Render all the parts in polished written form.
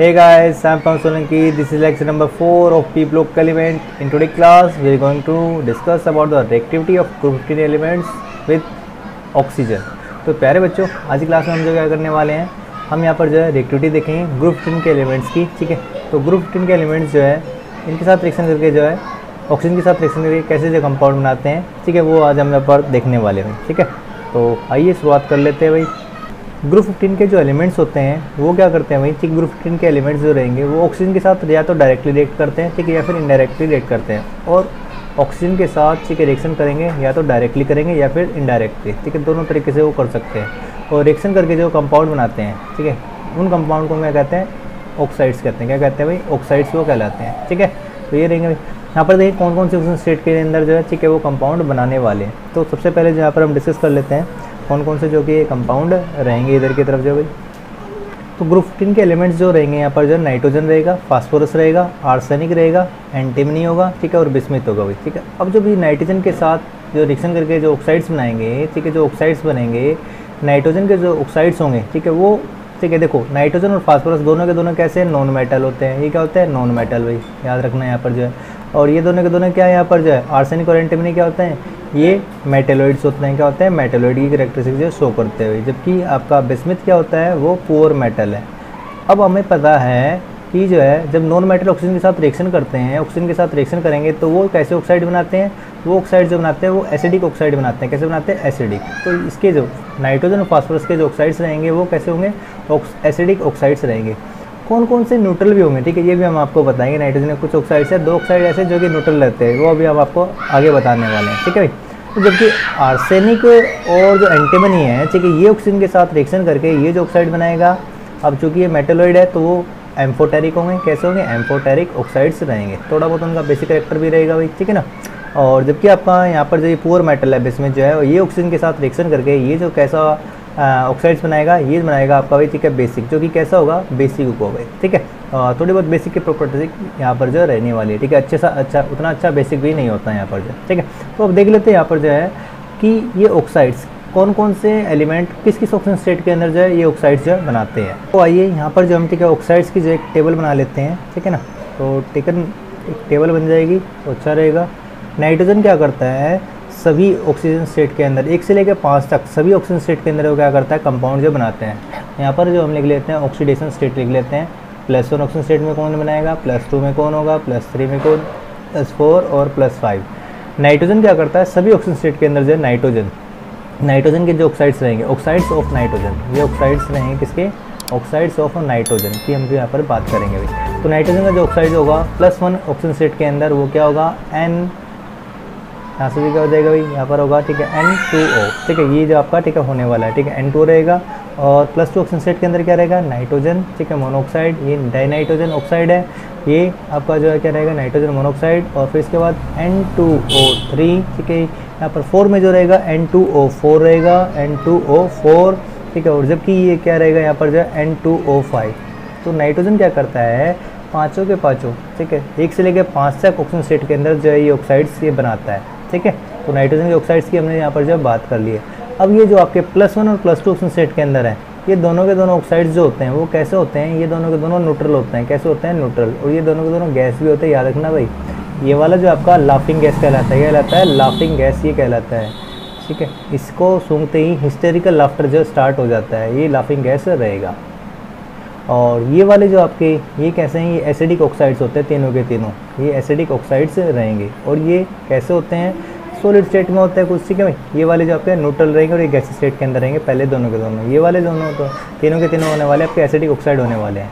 Hey guys, I am Pawan Solanki. This is lecture number 4 of P block element. In today's class, we are going to discuss about the reactivity of Group 15 elements with oxygen. तो प्यारे बच्चों, आज की class में हम जो क्या करने वाले हैं, हम यहाँ पर जो है रिएक्टिविटी देखेंगे ग्रुप 15 के एलिमेंट्स की, ठीक है। तो ग्रुप 15 के एलिमेंट्स जो है इनके साथ रिएक्शन करके जो है ऑक्सीजन के साथ रिएक्शन करके कैसे जो कंपाउंड बनाते हैं, ठीक है, वो आज हम यहाँ पर देखने वाले हैं, ठीक है। तो आइए शुरुआत कर लेते हैं भाई। ग्रुप 15 के जो एलिमेंट्स होते हैं वो क्या करते हैं भाई, ठीक, ग्रुप 15 के एलिमेंट्स जो रहेंगे वो ऑक्सीजन के साथ या तो डायरेक्टली रिएक्ट करते हैं, ठीक है, या फिर इनडायरेक्टली रिएक्ट करते हैं। और ऑक्सीजन के साथ, ठीक है, रिएक्शन करेंगे या तो डायरेक्टली करेंगे या फिर इनडायरेक्टली, ठीक है, दोनों तरीके से वो कर सकते हैं। और रिएक्शन करके जो कंपाउंड बनाते हैं, ठीक है, उन कंपाउंड को क्या कहते हैं, ऑक्साइड्स कहते हैं। क्या कहते हैं भाई, ऑक्साइड्स वो कहलाते हैं, ठीक है। तो ये रहेंगे भाई, यहाँ पर देखिए कौन कौन से ऑक्सीजन स्टेट के अंदर जो है, ठीक है, वो कंपाउंड बनाने वाले हैं। तो सबसे पहले जो यहाँ पर हम डिस्कस कर लेते हैं कौन कौन से जो कि कंपाउंड रहेंगे इधर की तरफ जो भाई। तो ग्रुप 15 के एलिमेंट्स जो रहेंगे यहाँ पर जो नाइट्रोजन रहेगा, फास्फोरस रहेगा, आर्सेनिक रहेगा, एंटीमनी होगा, ठीक है, और बिस्मिथ होगा भाई, ठीक है। अब जो भी नाइट्रोजन के साथ जो रिएक्शन करके जो ऑक्साइड्स बनाएंगे, ठीक है, जो ऑक्साइड्स बनेंगे नाइट्रोजन के जो ऑक्साइड्स होंगे, ठीक है, वो, ठीक है, देखो नाइट्रोजन और फास्फोरस दोनों के दोनों कैसे नॉन मेटल होते हैं, ये क्या होते हैं, नॉन मेटल भाई, याद रखना है यहाँ पर जो है। और ये दोनों के दोनों क्या है यहाँ पर जो है, आर्सेनिक और एंटीमनी क्या होते हैं, ये मेटेलॉइड्स होते हैं। क्या होते हैं, मेटेलॉइड की कैरेक्टरिस्टिक्स जो शो करते हुए, जबकि आपका बिस्मिथ क्या होता है, वो पुअर मेटल है। अब हमें पता है कि जो है जब नॉन मेटल ऑक्सीजन के साथ रिएक्शन करते हैं, ऑक्सीजन के साथ रिएक्शन करेंगे तो वो कैसे ऑक्साइड बनाते हैं, वो ऑक्साइड जो बनाते हैं वो एसिडिक ऑक्साइड बनाते हैं। कैसे बनाते हैं, एसिडिक। तो इसके जो नाइट्रोजन और फास्फोरस के जो ऑक्साइड्स रहेंगे वो कैसे होंगे, एसिडिक ऑक्साइड्स रहेंगे। कौन कौन से न्यूट्रल भी होंगे, ठीक है, ये भी हम आपको बताएंगे। नाइट्रोजन में कुछ ऑक्साइड्स है, दो ऑक्साइड ऐसे जो कि न्यूट्रल रहते हैं, वो अभी हम आपको आगे बताने वाले हैं, ठीक है भाई। जबकि आर्सेनिक और जो एंटीमनी है, ठीक है, ये ऑक्सीजन के साथ रिएक्शन करके ये जो ऑक्साइड बनाएगा, अब चूँकि ये मेटेलॉइड है तो वो एम्फोटेरिक होंगे। कैसे होंगे, एम्फोटेरिक ऑक्साइड्स रहेंगे, थोड़ा बहुत उनका बेसिक कैरेक्टर भी रहेगा भाई, ठीक है ना। और जबकि आपका यहाँ पर जो ये पुअर मेटल है इसमें जो है ये ऑक्सीजन के साथ रिएक्शन करके ये जो कैसा ऑक्साइड्स बनाएगा, ये बनाएगा आपका भाई, ठीक है, बेसिक, जो कि कैसा होगा, बेसिक होगा भाई, ठीक है। थोड़ी बहुत बेसिक की प्रॉपर्टीज यहाँ पर जो रहने वाली है, ठीक है, अच्छे सा अच्छा, उतना अच्छा बेसिक भी नहीं होता है यहाँ पर जो, ठीक है। तो अब देख लेते हैं यहाँ पर जो है कि ये ऑक्साइड्स कौन कौन से एलिमेंट किस किस ऑक्सीजन स्टेट के अंदर जो है ये ऑक्साइड्स जो है बनाते हैं। तो आइए यहाँ पर जो हम, ठीक है, ऑक्साइड्स की जो एक टेबल बना लेते हैं, ठीक है ना। तो टेकन एक टेबल बन जाएगी तो अच्छा रहेगा। नाइट्रोजन क्या करता है, सभी ऑक्सीजन स्टेट के अंदर 1 से लेकर 5 तक सभी ऑक्सीजन स्टेट के अंदर वो क्या करता है, कंपाउंड जो बनाते हैं। यहाँ पर जो हम लिख लेते हैं ऑक्सीडेशन स्टेट लिख लेते हैं। +1 ऑक्सीजन स्टेट में कौन बनाएगा, +2 में कौन होगा, +3 में कौन, +4 और +5। नाइट्रोजन क्या करता है, सभी ऑक्सीजन स्टेट के अंदर जो है नाइट्रोजन के जो ऑक्साइड्स रहेंगे, ऑक्साइड्स ऑफ नाइट्रोजन, ये ऑक्साइड्स रहेंगे किसके, ऑक्साइड्स ऑफ नाइट्रोजन की हम जो यहाँ पर बात करेंगे भाई। तो नाइट्रोजन का जो ऑक्साइड होगा +1 ऑक्सीजन स्टेट के अंदर वो क्या होगा, एन, यहाँ से भी क्या हो जाएगा भाई, यहाँ पर होगा, ठीक है, N2O, ठीक है, ये जो आपका, ठीक है, होने वाला है, ठीक है, N2O रहेगा। और +2 ऑक्सीजन स्टेट के अंदर क्या रहेगा, नाइट्रोजन, ठीक है, मोनोऑक्साइड, ये डाइनाइट्रोजन ऑक्साइड है, ये आपका जो है क्या रहेगा, नाइट्रोजन मोनोऑक्साइड। और फिर इसके बाद N2O3, ठीक है, यहाँ पर 4 में जो रहेगा N2O4 रहेगा, N2O4, ठीक है। और जबकि ये क्या रहेगा यहाँ पर जो है N2O5। तो नाइट्रोजन क्या करता है, 5 के 5, ठीक है, 1 से लेकर 5 तक ऑक्सीजन स्टेट के अंदर जो है ये ऑक्साइड्स ये बनाता है, ठीक है। तो नाइट्रोजन के ऑक्साइड्स की हमने यहाँ पर जो बात कर ली है। अब ये जो आपके +1 और +2 ऑक्सीजन स्टेट के अंदर है, ये दोनों के दोनों ऑक्साइड्स जो होते हैं वो कैसे होते हैं, ये दोनों के दोनों न्यूट्रल होते हैं। कैसे होते हैं, न्यूट्रल। और ये दोनों के दोनों गैस भी होते हैं, याद रखना भाई। ये वाला जो आपका लाफिंग गैस कहलाता है, ये कहलाता है लाफिंग गैस, ये कहलाता है, ठीक है। इसको सूंघते ही हिस्टेरिकल लाफ्टर जो स्टार्ट हो जाता है, ये लाफिंग गैस रहेगा। और ये वाले जो आपके ये कैसे हैं, ये एसिडिक ऑक्साइड्स होते हैं, तीनों के तीनों ये एसिडिक ऑक्साइड्स रहेंगे। और ये कैसे होते हैं, सॉलिड स्टेट में होता है कुछ, ठीक है भाई। ये वाले जो आपके न्यूट्रल रहेंगे और ये गैस स्टेट के अंदर रहेंगे, पहले दोनों के दोनों, ये वाले दोनों तो तीनों के तीनों होने वाले आपके एसिडिक ऑक्साइड होने वाले हैं।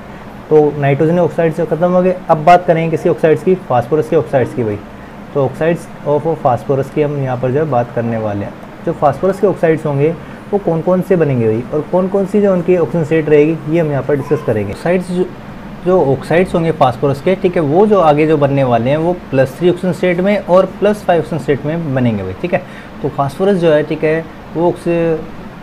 तो नाइट्रोजन ऑक्साइड्स खत्म हो गए। अब बात करेंगे किसी ऑक्साइड्स की, फास्फोरस के ऑक्साइड्स की भाई। तो ऑक्साइड्स ऑफ फास्फोरस की हम यहाँ पर जो है बात करने वाले हैं। जो फास्फोरस के ऑक्साइड्स होंगे वो कौन कौन से बनेंगे भाई, और कौन कौन सी जो उनकी ऑक्सीजन स्टेट रहेगी, ये हम यहाँ पर डिस्कस करेंगे। ऑक्साइड्स जो ऑक्साइड्स होंगे फास्फोरस के, ठीक है, वो जो आगे जो बनने वाले हैं वो +3 ऑक्सीजन स्टेट में और +5 ऑक्सीजन स्टेट में बनेंगे भाई, ठीक है। तो फास्फोरस जो है, ठीक है, वो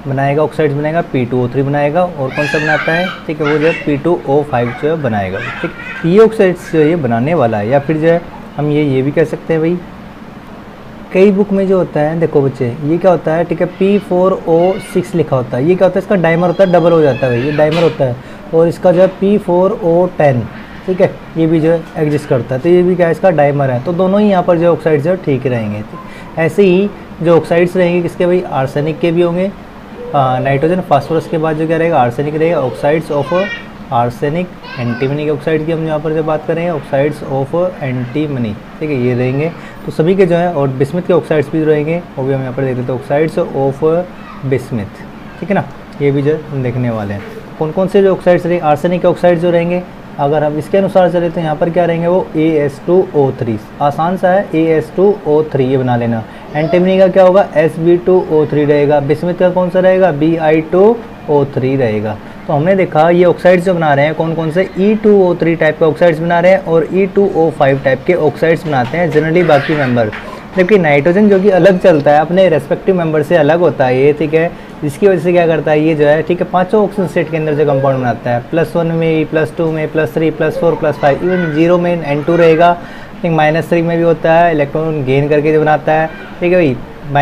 बनाएगा ऑक्साइड्स बनाएगा, P2O3 बनाएगा, और कौन सा बनाता है, ठीक है, वो जो है P2O5 जो है बनाएगा, ठीक है। ये ऑक्साइड्स जो ये बनाने वाला है, या फिर जो है हम ये भी कह सकते हैं भाई। कई बुक में जो होता है, देखो बच्चे, ये क्या होता है, ठीक है, P4O6 लिखा होता है, ये क्या होता है, इसका डाइमर होता है, डबल हो जाता है भाई, ये डाइमर होता है। और इसका जो है P4O10, ठीक है, ये भी जो है एग्जिस्ट करता है। तो ये भी क्या है, इसका डाइमर है। तो दोनों ही यहाँ पर जो ऑक्साइड्स जो ठीक रहेंगे। ऐसे ही जो ऑक्साइड्स रहेंगे किसके भाई, आर्सेनिक के भी होंगे। नाइट्रोजन फास्फोरस के बाद जो क्या रहेगा, आर्सेनिक रहेगा। ऑक्साइड्स ऑफ आर्सेनिक, एंटीमनी के ऑक्साइड की हम यहाँ पर जब बात करेंगे, ऑक्साइड्स ऑफ एंटीमनी, ठीक है, ये रहेंगे। तो सभी के जो है, और बिस्मिथ के ऑक्साइड्स भी रहेंगे, वो भी हम यहाँ पर देख लेते हैं, ऑक्साइड्स ऑफ बिस्मिथ, ठीक है ना, ये भी जो हम देखने वाले हैं। कौन कौन से जो ऑक्साइड्स रहेंगे, आर्सेनिक के ऑक्साइड जो रहेंगे, अगर हम इसके अनुसार चले तो यहाँ पर क्या रहेंगे वो As2O3, आसान सा है As2O3, ये बना लेना। एंटीमनी का क्या होगा, Sb2O3 रहेगा। बिस्मिथ का कौन सा रहेगा, Bi2O3 रहेगा। तो हमने देखा ये ऑक्साइड्स जो बना रहे हैं कौन कौन से, E2O3 टाइप के ऑक्साइड्स बना रहे हैं और E2O5 टाइप के ऑक्साइड्स बनाते हैं जनरली बाकी मेंबर। जबकि नाइट्रोजन जो कि अलग चलता है, अपने रेस्पेक्टिव मेंबर से अलग होता है ये, ठीक है, इसकी वजह से क्या करता है ये जो है, ठीक है, पांचों ऑक्सीजन स्टेट के अंदर जो कंपाउंड बनाता है, +1 में, +2 में, +3, +4, +5, इवन 0 में N2 रहेगा, ठीक, -3 में भी होता है, इलेक्ट्रॉन गेन करके जो बनाता है, ठीक है भाई,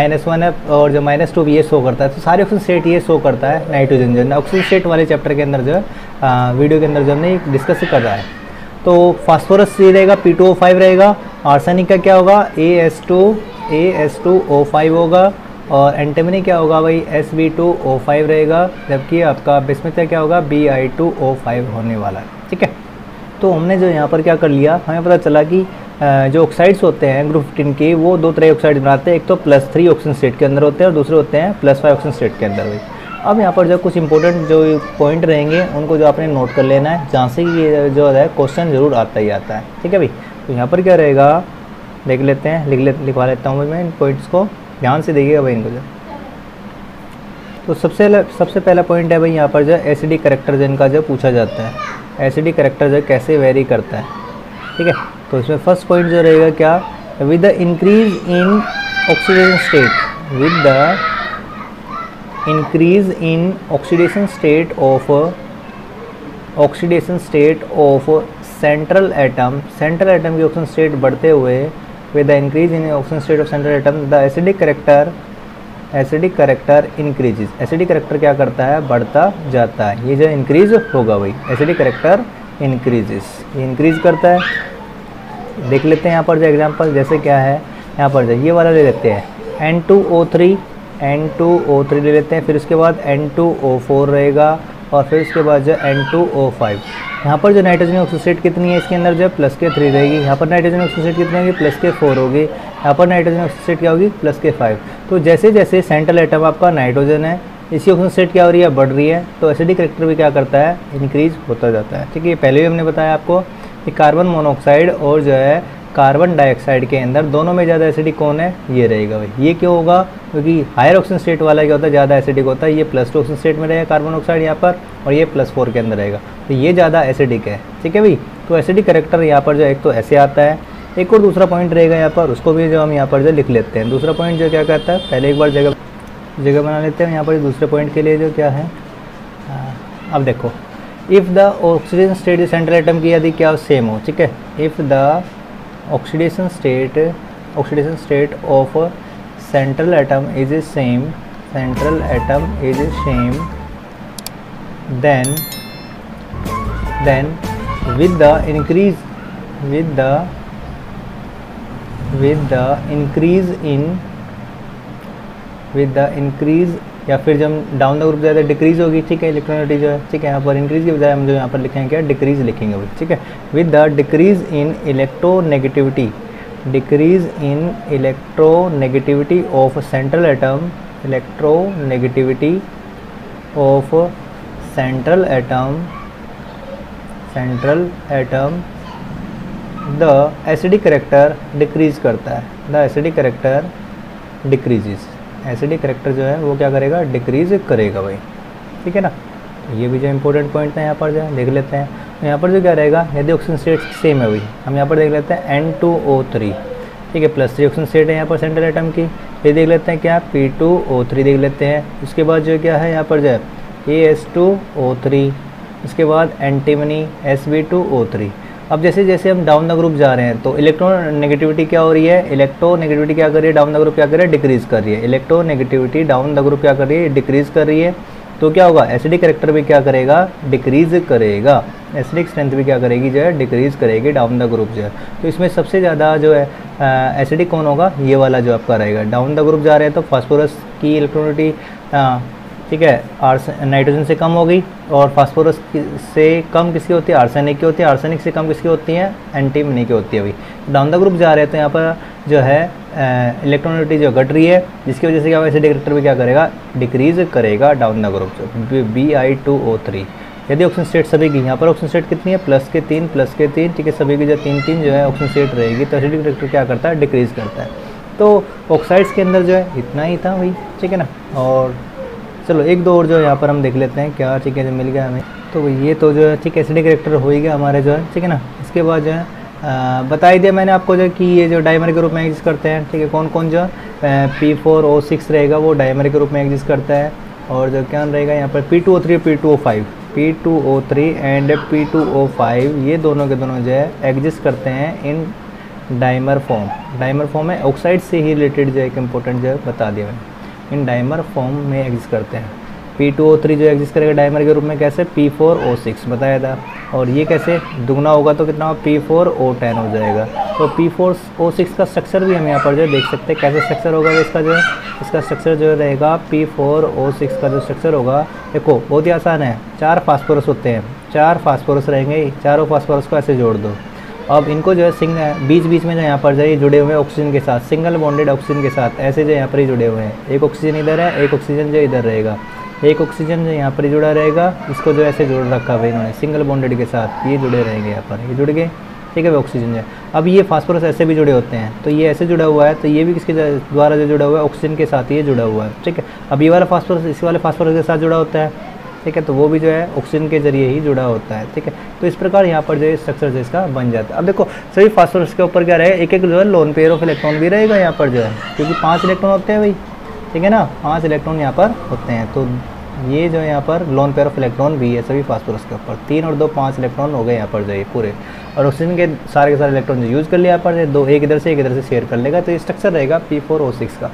-1 है और जो -2 भी ये शो करता है। तो सारे ऑक्सीजन स्टेट ये शो करता है नाइट्रोजन जो है, ऑक्सीजन स्टेट वाले चैप्टर के अंदर जो है, वीडियो के अंदर जो हमने डिस्कस कर रहा है। तो फास्फोरस ये रहेगा P2O5 रहेगा, आर्सेनिक का क्या होगा As2O5 होगा, और एंटीमनी क्या होगा भाई Sb2O5 रहेगा, जबकि आपका बिस्मिथ का क्या होगा Bi2O5 होने वाला है, ठीक है। तो हमने जो यहाँ पर क्या कर लिया, हमें पता चला कि जो ऑक्साइड्स होते हैं ग्रुप 15 के, वो दो तरह के ऑक्साइड बनाते हैं, एक तो +3 ऑक्सीजन स्टेट के अंदर होते हैं और दूसरे होते हैं +5 ऑक्सीजन स्टेट के अंदर। भाई अब यहाँ पर जो कुछ इंपॉर्टेंट जो पॉइंट रहेंगे उनको जो आपने नोट कर लेना है, जहाँ से ये जो है क्वेश्चन जरूर आता ही आता है, ठीक है भाई। तो यहाँ पर क्या रहेगा देख लेते हैं, लिखवा लेता हूँ मैं इन पॉइंट्स को, ध्यान से देखिएगा भाई इनको जो। तो सबसे पहला पॉइंट है भाई यहाँ पर जो एसिडिक करैक्टर जो इनका जो पूछा जाता है, एसिडिक करैक्टर जो कैसे वेरी करता है, ठीक है। तो इसमें फर्स्ट पॉइंट जो रहेगा क्या, with the increase in oxidation state, with the increase in oxidation state of central atom की ऑक्सीजन स्टेट बढ़ते हुए, with the increase in oxygen state of central atom the acidic character increases. Acidic character क्या करता है, बढ़ता जाता है, ये जो इंक्रीज होगा भाई, एसिडिक करैक्टर इंक्रीजेज, ये इंक्रीज करता है। देख लेते हैं यहाँ पर जो एग्जाम्पल, जैसे क्या है यहाँ पर जो ये वाला ले लेते हैं, N2O3 ले लेते हैं, फिर उसके बाद N2O4 रहेगा और फिर उसके बाद जो N2O5। यहाँ पर जो नाइट्रोजन ऑक्साइड स्टेट कितनी है इसके अंदर जो +3 रहेगी, यहाँ पर नाइट्रोजन ऑक्साइड स्टेट कितनी होगी +4 होगी, यहाँ पर नाइट्रोजन ऑक्साइड स्टेट क्या होगी +5। तो जैसे जैसे सेंट्रल एटम आपका नाइट्रोजन है, इसकी ऑक्सीजन स्टेट क्या हो रही है, बढ़ रही है, तो एसिडिक करैक्टर भी क्या करता है, इंक्रीज होता जाता है, ठीक है। पहले भी हमने बताया आपको कि कार्बन मोनोऑक्साइड और जो है कार्बन डाइऑक्साइड के अंदर दोनों में ज़्यादा एसिडिक कौन है, ये रहेगा भाई। ये क्यों होगा, क्योंकि हायर ऑक्सीजन स्टेट वाला क्या होता है, ज़्यादा एसिडिक होता है। ये +2 ऑक्सीजन स्टेट में रहेगा कार्बन ऑक्साइड यहाँ पर, और ये +4 के अंदर रहेगा, तो ये ज़्यादा एसिडिक है, ठीक है भाई। तो एसिडिक करैक्टर यहाँ पर जो एक तो ऐसे आता है, एक और दूसरा पॉइंट रहेगा यहाँ पर, उसको भी जो हम यहाँ पर जो लिख लेते हैं। दूसरा पॉइंट जो क्या कहता है, पहले एक बार जगह बना लेते हैं यहाँ पर दूसरे पॉइंट के लिए जो क्या है। अब देखो, if the oxygen state central atom की यदि क्या सेम हो, ठीक है, if the oxidation state of central atom is same then with the increase या फिर जब डाउन द ग्रुप ज़्यादा डिक्रीज होगी, ठीक है, इलेक्ट्रॉनिटी जो है, ठीक है, यहाँ पर इंक्रीज की बजाय हम जो यहाँ पर लिखेंगे क्या, डिक्रीज लिखेंगे वो, ठीक है। With the decrease in electronegativity of central atom the acidic character decrease करता है, the acidic character decreases, acidic character जो है वो क्या करेगा, डिक्रीज करेगा भाई, ठीक है ना। ये भी जो इंपॉर्टेंट पॉइंट है यहाँ पर जो देख लेते हैं। तो यहाँ पर जो क्या रहेगा, यदि ऑक्सीजन स्टेट सेम है भाई, हम यहाँ पर देख लेते हैं N2O3, ठीक है, +3 ऑक्सीजन स्टेट है यहाँ पर सेंट्रल एटम की, ये देख लेते हैं क्या P2O3 देख लेते हैं। उसके बाद जो क्या है यहाँ पर जो है As2O3, उसके बाद एंटीमनी Sb2O3। अब जैसे जैसे हम डाउन द ग्रुप जा रहे हैं तो इलेक्ट्रोनेगेटिविटी क्या हो रही है, इलेक्ट्रोनेगेटिविटी क्या कर रही है, डाउन द ग्रुप क्या कर रही है, डिक्रीज कर रही है। तो क्या होगा, एसिडिक करेक्टर भी क्या करेगा, डिक्रीज करेगा, एसिडिक स्ट्रेंथ भी क्या करेगी जो है, डिक्रीज करेगी डाउन द ग्रुप जो है। तो इसमें सबसे ज़्यादा जो है एसिडिक कौन होगा, ये वाला जो आपका रहेगा। डाउन द ग्रुप जा रहे हैं तो फास्फोरस की इलेक्ट्रोनिटी ठीक है नाइट्रोजन से कम हो गई, और फास्फोरस से कम किसकी होती है, आर्सेनिक की होती है, आर्सेनिक से कम किसकी होती है, एंटीमनी की होती है। अभी डाउन द ग्रुप जा रहे हैं तो यहाँ पर जो है इलेक्ट्रोनिटी जो घट रही है, जिसकी वजह से क्या होगा, एसिडिक करेक्टर भी क्या करेगा, डिक्रीज करेगा डाउन द ग्रुप Bi2O3। यदि ऑक्सीजन स्टेट सभी की, यहाँ पर ऑक्सीजन स्टेट कितनी है, +3 ठीक है, सभी की जो तीन जो है ऑक्सीजन स्टेट रहेगी, तो एसिडिक करेक्टर क्या करता है, डिक्रीज करता है। तो ऑक्साइड्स के अंदर जो है इतना ही था भाई, ठीक है ना। और चलो एक दो और जो है यहाँ पर हम देख लेते हैं क्या, ठीक है जो मिल गया हमें, तो ये तो जो है ठीक है एसिडिक रिएक्टर हो ही गया हमारे जो है, ठीक है ना। इसके बाद जो है बता ही दिया मैंने आपको जो कि ये जो डायमर के रूप में एग्जिस्ट करते हैं, ठीक है, कौन कौन जो P4O6 रहेगा वो डायमर के रूप में एग्जिस्ट करता है, और जो क्या रहेगा यहाँ पर P2O3 एंड P2O5, ये दोनों के दोनों जो है एग्जिस्ट करते हैं in dimer form. Dimer form में ऑक्साइड से ही रिलेटेड जो एक इम्पोर्टेंट जो है बता दिया मैंने, इन डायमर फॉर्म में एग्जिस्ट करते हैं। P2O3 जो एग्जिस्ट करेगा डायमर के रूप में कैसे, P4O6 बताया था, और ये कैसे दुगना होगा तो कितना P4O10 हो जाएगा। तो P4O6 का स्ट्रक्चर भी हम यहाँ पर जो देख सकते हैं, कैसे स्ट्रक्चर होगा इसका जो है, इसका स्ट्रक्चर जो रहेगा P4O6 का जो स्ट्रक्चर होगा, देखो बहुत ही आसान है, 4 फास्फोरस होते हैं, 4 फास्फोरस रहेंगे, चारों फास्फोरस को ऐसे जोड़ दो। अब इनको जो है बीच बीच में जो यहाँ पर जो ये जुड़े हुए हैं ऑक्सीजन के साथ, सिंगल बॉन्डेड ऑक्सीजन के साथ ऐसे जो यहाँ पर ही जुड़े हुए हैं, एक ऑक्सीजन इधर है, एक ऑक्सीजन जो इधर रहेगा, एक ऑक्सीजन जो यहाँ पर ही जुड़ा रहेगा, इसको जो ऐसे जोड़ रखा भाई इन्होंने सिंगल बॉन्डेड के साथ, ये जुड़े रहेंगे यहाँ पर, ये जुड़ गए ठीक है, वे ऑक्सीजन है। अब ये फास्फोरस ऐसे भी जुड़े होते हैं, तो ये ऐसे जुड़ा हुआ है, तो ये भी किसके द्वारा जो जुड़ा हुआ है, ऑक्सीजन के साथ ये जुड़ा हुआ है, ठीक है। अब ये वाला फास्फोरस इस वाले फास्फोरस के साथ जुड़ा होता है, ठीक है, तो वो भी जो है ऑक्सीजन के जरिए ही जुड़ा होता है, ठीक है। तो इस प्रकार यहाँ पर जो है स्ट्रक्चर जो इसका बन जाता है। अब देखो सभी फास्फोरस के ऊपर क्या रहेगा, एक एक जो है लोन पेयर ऑफ इलेक्ट्रॉन भी रहेगा यहाँ पर जो है, क्योंकि 5 इलेक्ट्रॉन होते हैं भाई, ठीक है ना, 5 इलेक्ट्रॉन यहाँ पर होते हैं, तो ये जो यहाँ पर लोन पेयर ऑफ इलेक्ट्रॉन भी है सभी फास्फोरस के ऊपर, 3 और 2 5 इलेक्ट्रॉन हो गए यहाँ पर जो है पूरे, और ऑक्सीजन के सारे इलेक्ट्रॉन जो यूज़ कर लिया यहाँ पर, 2 एक इधर से शेयर कर लेगा, तो ये स्ट्रक्चर रहेगा P4O6 का।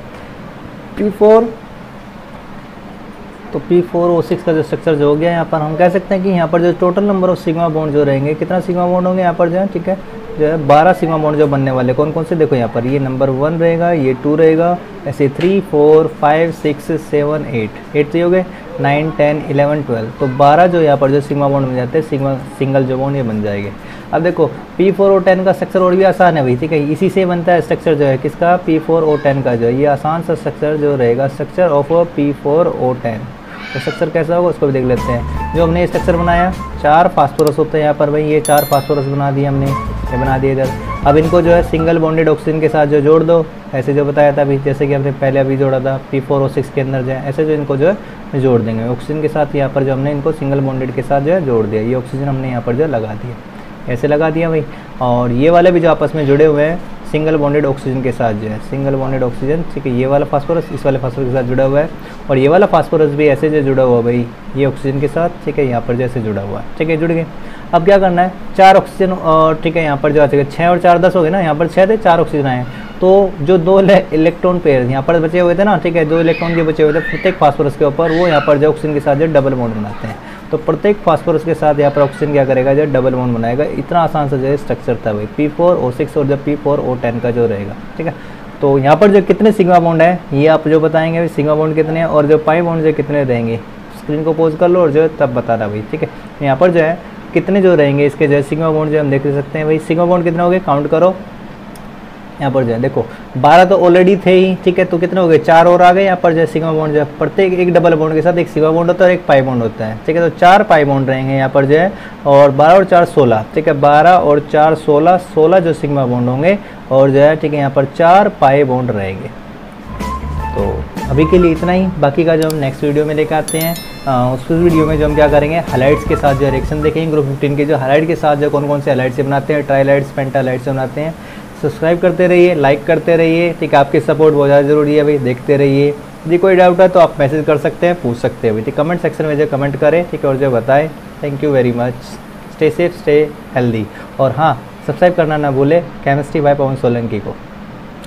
P4O6 का जो स्ट्रक्चर जो हो गया यहाँ पर, हम कह सकते हैं कि यहाँ पर जो total number of sigma bond जो रहेंगे, कितना सिग्मा बॉन्ड होंगे यहाँ पर जो है, ठीक है, जो है 12 सिग्मा बॉन्ड जो बनने वाले, कौन कौन से, देखो यहाँ पर ये नंबर 1 रहेगा, ये 2 रहेगा, ऐसे 3 4 5 6 7 8 8 तो हो गए 9 10 11 12, तो 12 जो यहाँ पर जो सिग्मा बॉन्ड बन जाते हैं, सिग्मा सिंगल जो बॉन्ड ये बन जाएंगे। अब देखो P4O10 का स्ट्रक्चर और भी आसान है भाई, ठीक है, इसी से बनता है स्ट्रक्चर जो है किसका, P4O10 का जो है, ये आसान सा स्ट्रक्चर जो रहेगा, स्ट्रक्चर ऑफ P4O10। तो स्ट्रक्चर कैसा होगा उसको भी देख लेते हैं। जो हमने स्ट्रक्चर बनाया, 4 फास्फोरस होते हैं यहाँ पर भाई, ये 4 फास्फोरस बना दिए हमने, ये बना दिए इधर। अब इनको जो है सिंगल बॉन्डेड ऑक्सीजन के साथ जो जोड़ दो, ऐसे जो बताया था अभी, जैसे कि हमने पहले अभी जोड़ा था P4O6 के अंदर जो है, ऐसे जो इनको जो है जोड़ देंगे ऑक्सीजन के साथ, यहाँ पर जो हमने इनको सिंगल बॉन्डेड के साथ जो है जोड़ दिया, ये ऑक्सीजन हमने यहाँ पर जो लगा दिया, ऐसे लगा दिया भाई। और ये वाले भी जो आपस में जुड़े हुए हैं सिंगल बॉन्डेड ऑक्सीजन के साथ जो है, सिंगल बॉन्डेड ऑक्सीजन, ठीक है, ये वाला फास्फोरस इस वाले फास्फोरस के साथ जुड़ा हुआ है, और ये वाला फास्फोरस भी ऐसे जो जुड़ा हुआ भाई, ये ऑक्सीजन के साथ, ठीक है, यहाँ पर जैसे जुड़ा हुआ है, ठीक है, जुड़ गए। अब क्या करना है, 4 ऑक्सीजन और, ठीक है, यहाँ पर जो है 6 और 4 10 हो गए ना, यहाँ पर 6 थे, 4 ऑक्सीजन आए, तो जो 2 इलेक्ट्रॉन पेयर यहाँ पर बचे हुए थे ना, ठीक है, 2 इलेक्ट्रॉन के बचे हुए थे प्रत्येक फास्फोरस के ऊपर, वो यहाँ पर जो ऑक्सीजन के साथ जो डबल बॉन्ड बनाते हैं, तो प्रत्येक फास्फोरस के साथ यहाँ पर ऑक्सीजन क्या करेगा जो डबल बॉन्ड बनाएगा। इतना आसान सा जो है स्ट्रक्चर था भाई P4O6 और जो P4O10 का जो रहेगा, ठीक है। तो यहाँ पर जो कितने सिग्मा बॉन्ड है ये आप जो बताएंगे, सिग्मा बॉन्ड कितने हैं और जो पाई बॉन्ड जो कितने रहेंगे, स्क्रीन को पॉज कर लो और जो है तब बताना भाई, ठीक है। यहाँ पर जो है कितने जो रहेंगे इसके जो है सिग्मा बॉन्ड जो हम देख सकते हैं भाई, सिग्मा बॉन्ड कितने हो गए काउंट करो, यहाँ पर जो है देखो 12 तो ऑलरेडी थे ही, ठीक है, तो कितने हो गए, 4 और आ गए यहाँ पर जो है सिग्मा बॉन्ड जो है, प्रत्येक एक डबल बॉन्ड के साथ एक सिग्मा बॉन्ड होता है और एक पाई बॉन्ड होता है, ठीक है, तो 4 पाई बॉन्ड रहेंगे यहाँ पर जो है, और 12 और 4 16, ठीक है, 12 और 4 16 जो सिग्मा बॉन्ड होंगे, और जो है, ठीक है, यहाँ पर 4 पाई बॉन्ड रहेंगे। तो अभी के लिए इतना ही, बाकी का जो हम नेक्स्ट वीडियो में लेकर आते हैं, उस वीडियो में जो हम क्या करेंगे हाइलाइट्स के साथ जो रिएक्शन देखेंगे, ग्रुप 15 के जो हाइलाइट के साथ जो कौन कौन से हाइलाइट से बनाते हैं, ट्राइलाइट्स पेंटालाइट से बनाते हैं। सब्सक्राइब करते रहिए, लाइक करते रहिए, ठीक है, आपकी सपोर्ट बहुत ज़्यादा ज़रूरी है भाई, देखते रहिए। यदि कोई डाउट है तो आप मैसेज कर सकते हैं, पूछ सकते हैं भाई, ठीक, कमेंट सेक्शन में जो कमेंट करें, ठीक है, और जो बताएं। Thank you very much, stay safe, stay healthy, और हाँ सब्सक्राइब करना ना भूलें केमिस्ट्री बाय पवन सोलंकी को।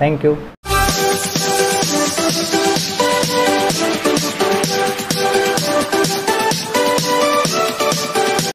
Thank you.